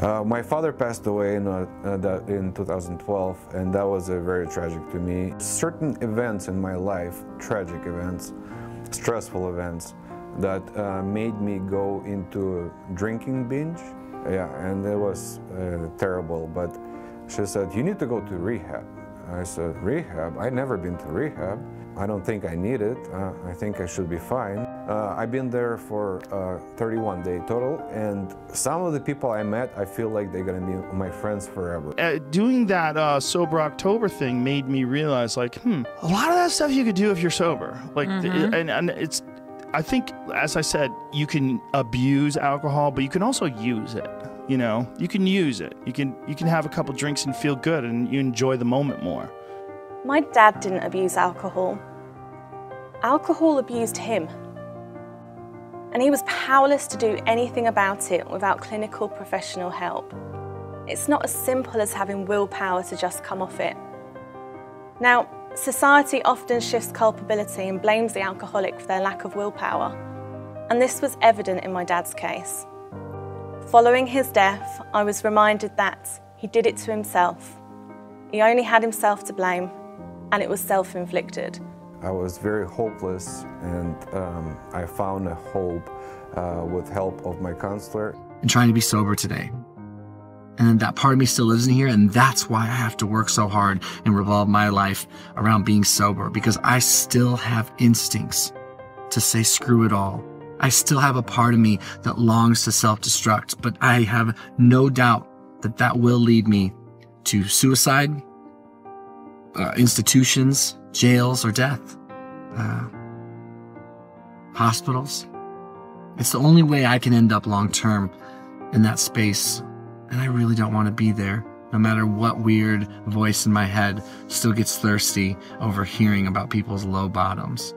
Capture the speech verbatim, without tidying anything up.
Uh, my father passed away in, uh, uh, in two thousand twelve, and that was uh, very tragic to me. Certain events in my life, tragic events, stressful events, that uh, made me go into a drinking binge. Yeah, and it was uh, terrible, but she said, you need to go to rehab. I said, rehab? I've never been to rehab. I don't think I need it. Uh, I think I should be fine. Uh, I've been there for uh, thirty-one days total, and some of the people I met, I feel like they're gonna be my friends forever. Uh, doing that uh, Sober October thing made me realize, like, hmm, a lot of that stuff you could do if you're sober. Like, mm-hmm. and, and it's, I think, as I said, you can abuse alcohol, but you can also use it. You know, you can use it. You can you can have a couple drinks and feel good, and you enjoy the moment more. My dad didn't abuse alcohol. Alcohol abused him. And he was powerless to do anything about it without clinical professional help. It's not as simple as having willpower to just come off it. Now, society often shifts culpability and blames the alcoholic for their lack of willpower. And this was evident in my dad's case. Following his death, I was reminded that he did it to himself. He only had himself to blame, and it was self-inflicted. I was very hopeless, and um, I found a hope uh, with help of my counselor. I'm trying to be sober today, and that part of me still lives in here, and that's why I have to work so hard and revolve my life around being sober, because I still have instincts to say screw it all. I still have a part of me that longs to self-destruct, but I have no doubt that that will lead me to suicide, uh, institutions, jails, or death, uh, hospitals. It's the only way I can end up long-term in that space, and I really don't want to be there, no matter what weird voice in my head still gets thirsty over hearing about people's low bottoms.